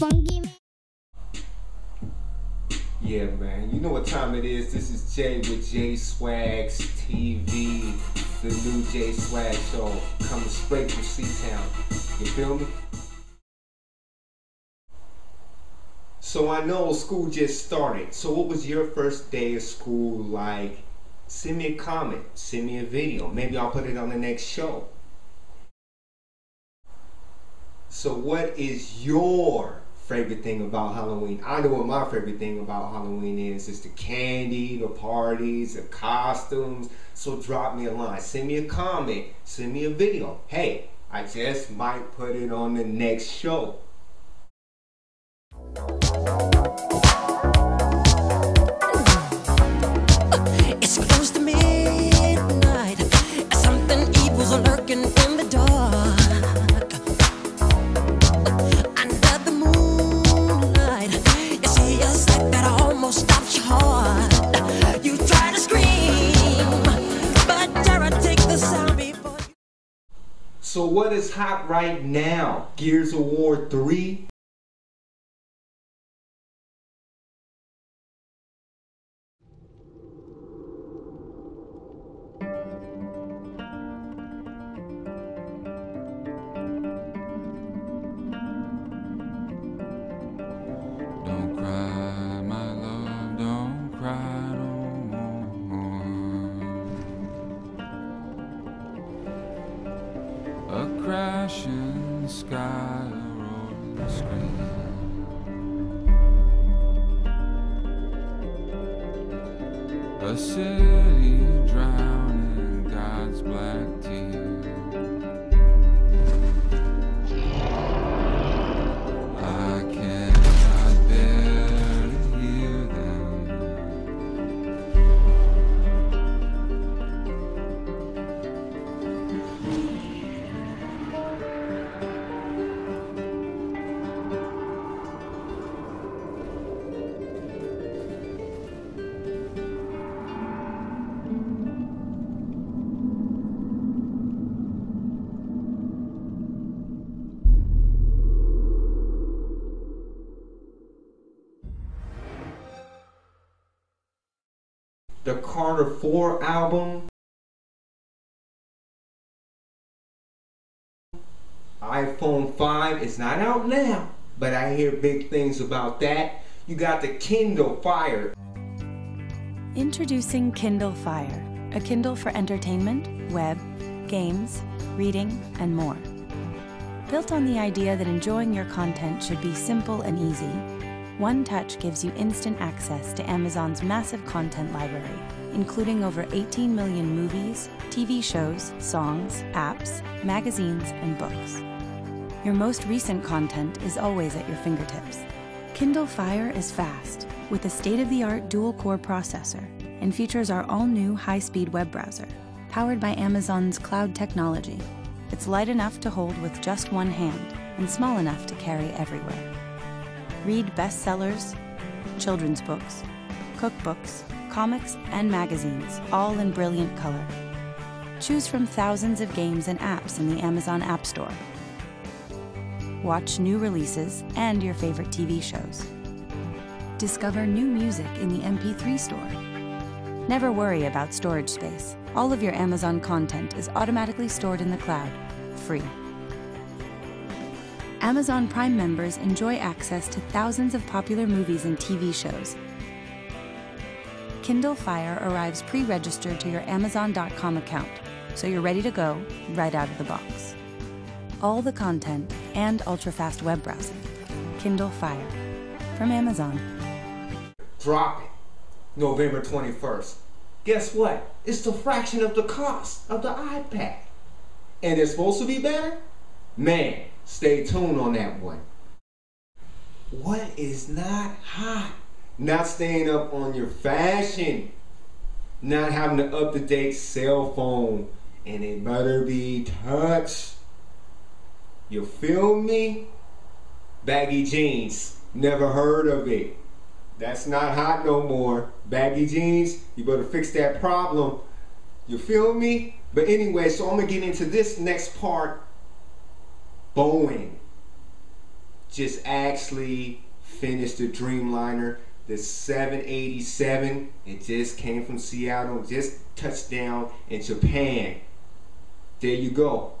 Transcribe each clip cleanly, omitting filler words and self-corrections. funky. Yeah, man. You know what time it is. This is Jay with Jay Swags TV. The new Jay Swags show coming straight from C-Town. You feel me? So I know school just started. So what was your first day of school like? Send me a comment. Send me a video. Maybe I'll put it on the next show. So what is your favorite thing about Halloween? I know what my favorite thing about Halloween is. It's the candy, the parties, the costumes. So drop me a line. Send me a comment. Send me a video. Hey, I just might put it on the next show. It's close to midnight. Something evil's lurking in the dark. So what is hot right now? Gears of War 3? Crashing sky, a rolling screen, a city drowning in God's black tears. I cannot bear to hear them. The Carter 4 album, iPhone 5 is not out now, but I hear big things about that. You got the Kindle Fire. Introducing Kindle Fire, a Kindle for entertainment, web, games, reading, and more. Built on the idea that enjoying your content should be simple and easy, one touch gives you instant access to Amazon's massive content library, including over 18 million movies, TV shows, songs, apps, magazines, and books. Your most recent content is always at your fingertips. Kindle Fire is fast, with a state-of-the-art dual-core processor, and features our all-new high-speed web browser, powered by Amazon's cloud technology. It's light enough to hold with just one hand, and small enough to carry everywhere. Read bestsellers, children's books, cookbooks, comics, and magazines, all in brilliant color. Choose from thousands of games and apps in the Amazon App Store. Watch new releases and your favorite TV shows. Discover new music in the MP3 store. Never worry about storage space. All of your Amazon content is automatically stored in the cloud, free. Amazon Prime members enjoy access to thousands of popular movies and TV shows. Kindle Fire arrives pre-registered to your Amazon.com account, so you're ready to go right out of the box. All the content and ultra-fast web browsing. Kindle Fire from Amazon. Drop it November 21st. Guess what? It's the fraction of the cost of the iPad. And it's supposed to be better? Man. Stay tuned on that one. What is not hot? Not staying up on your fashion. Not having an up-to-date cell phone. And it better be touch. You feel me? Baggy jeans. Never heard of it. That's not hot no more. Baggy jeans. You better fix that problem. You feel me? But anyway, so I'm going to get into this next part. Boeing just actually finished the Dreamliner, the 787. It just came from Seattle, just touched down in Japan. There you go.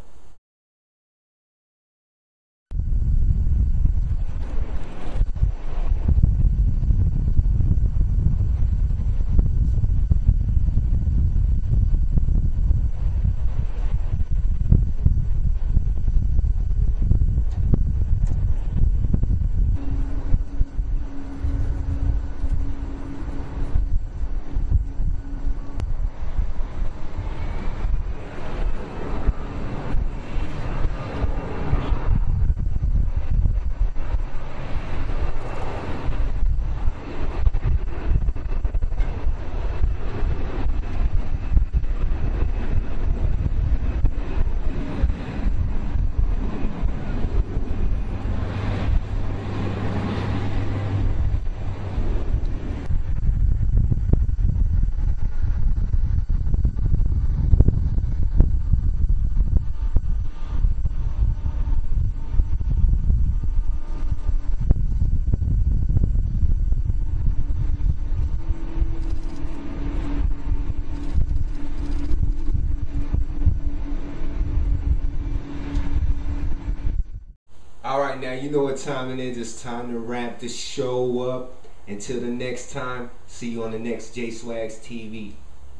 Alright, now you know what time it is. It's time to wrap this show up. Until the next time, see you on the next Jay Swags TV.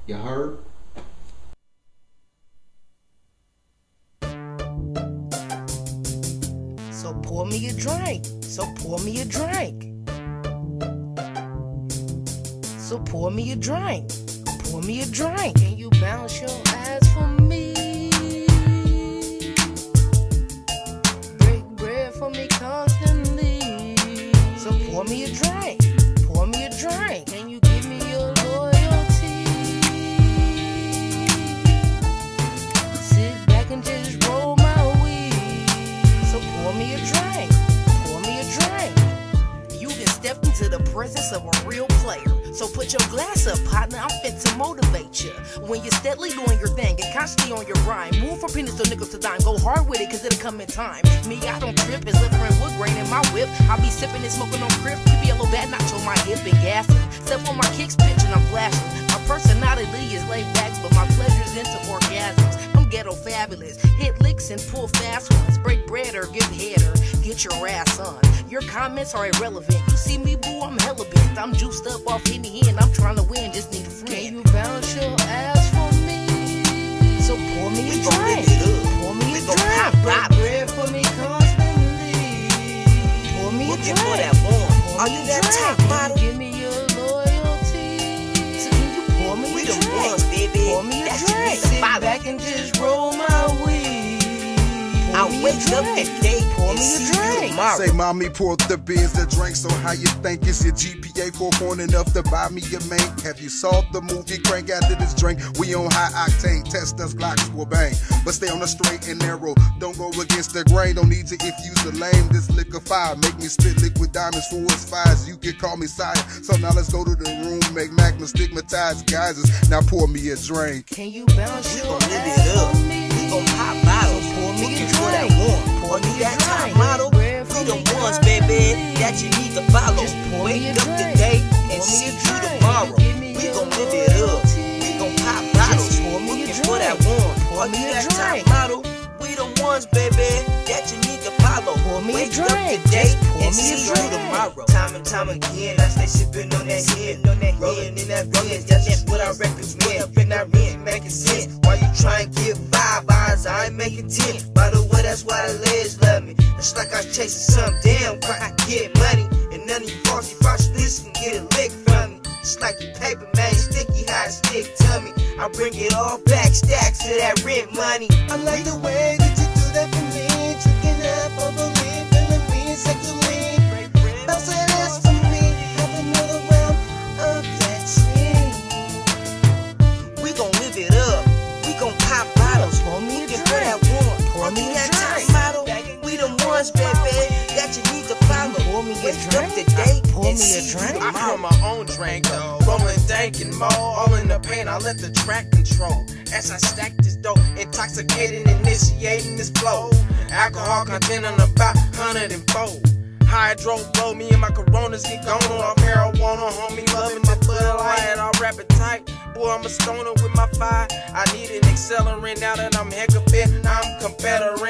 You heard? So pour me a drink. So pour me a drink. So pour me a drink. Pour me a drink. Can you bounce your eyes for me? Pour me a drink, pour me a drink. Can you give me your loyalty? Sit back and just roll my weed. So pour me a drink, pour me a drink. You've been stepped into the presence of a real player. So put your glass up, partner, I'm fit to motivate you. When you're steadily doing your thing and constantly on your rhyme, move from pennies to nickels to dime, go hard with it cause it'll come in time. Me, I don't trip, it's liver and wood grain in my whip. I'll be sipping and smoking on grip, you be a little bad notch on my hip and gassing. Step on my kicks, pitch and I'm flashing. My personality is laid back, but my pleasure's into orgasms. I'm ghetto fabulous, hit licks and pull fast ones. Break bread or give head or get your ass on. Your comments are irrelevant, you see me boo, I'm hella bent. I'm juiced up off in the end, I'm trying to win, just need a friend. Can you bounce your ass for me? So pour me a drink, pour me a drink. Break bread for me constantly. Pour me a drink, pour me a drink. Are you that top model? Give me your loyalty. So can you pour me a drink? Pour me a drink. Sit back and just roll my weed. I wake up today, pour me a drink. Say, mommy, pour the beers that drink. So how you think is your GPA 4.0 enough to buy me a man? Have you saw the movie Crank? After this drink, we on high octane. Test us, Glocks will bang. But stay on the straight and narrow. Don't go against the grain. Don't need to infuse the lame. This liquor fire make me spit liquid diamonds for its fires. You can call me sire. So now let's go to the room, make magma stigmatized geysers. Now pour me a drink. Can you bounce your ass on me? Gon' pop bottles, pour me a drink. Pour me that top model. We the ones, baby, that you need to follow. Wake up today and see you tomorrow. We gon' live it up. We gon' pop bottles, pour me a drink. Pour me that top model. We the ones, baby, that you need to follow. Wake up today and see you tomorrow. Time and time again, I stay sippin' on that head, rollin' in that bed. That's just what I recommend. When I rent, making sense. Why you try and get five eyes? I ain't making 10. By the way, that's why the legs love me. It's like I was chasing some damn rock. I get money, and none of you frosty this can get a lick from me. It's like your paper man, sticky high stick to me. I bring it all back, stacks to that rent money. I like the way that you do that for me. Tricking up, I believe, feeling me sexually. Bounce that ass for me, have another round of that dream. We gon' live it up, we gon' pop bottles. Pour me a drink, pour me that top model. We the ones, baby, that you need to follow. Pour me a drink today, pour me a drink. I pour my own drink, though. Rolling, thinking more. All in the pain, I let the track control. As I stack this dope, intoxicating, initiating this flow. Alcohol content on about 104. Hydro blow me and my Coronas get gone on marijuana, homie, loving my Bud Light. I rap it tight, boy, I'm a stoner with my fire. I need an accelerant now that I'm heck of it. I'm competitive,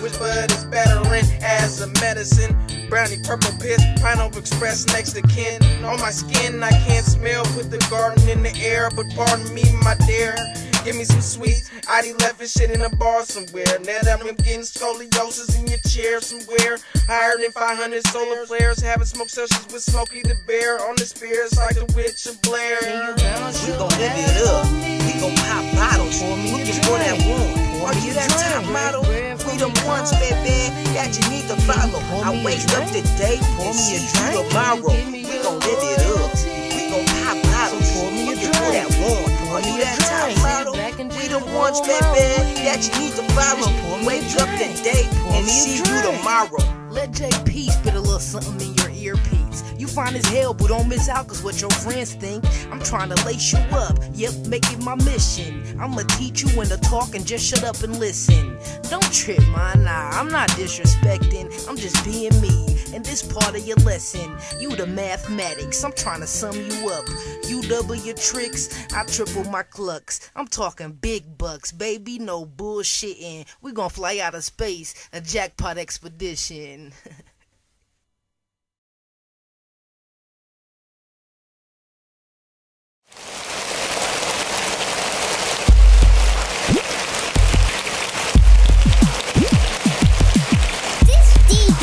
which bud is bettering as a medicine. Brownie purple piss, Pineapple Express next to kin. On my skin, I can't smell with the garden in the air, but pardon me, my dear. Give me some sweets, I'd left his shit in a bar somewhere. Now that I'm getting scoliosis in your chair somewhere. Higher than 500 solar flares, having smoke sessions with Smokey the Bear. On the spears like the witch of Blair. We gon' live it up, we gon' pop bottles. Who can pour that one? Are you that top model? We the ones, baby, that you need to follow. I wake up today and see you tomorrow. We gon' live it up, we gon' pop bottles. Who can pour that one? Are you that top model? We the ones, baby, that you need to follow. Wake up today and see you tomorrow. Let JP spit a little something in your earpiece. You fine as hell, but don't miss out, cause what your friends think. I'm trying to lace you up, yep, make it my mission. I'ma teach you when to talk and just shut up and listen. Don't trip, man, nah, I'm not disrespecting, I'm just being me. And this part of your lesson, you the mathematics, I'm trying to sum you up. You double your tricks, I triple my clucks. I'm talking big bucks, baby, no bullshitting. We gonna fly out of space, a jackpot expedition.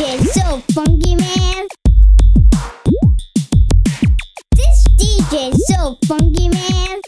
It's so funky, man. This DJ's so funky, man.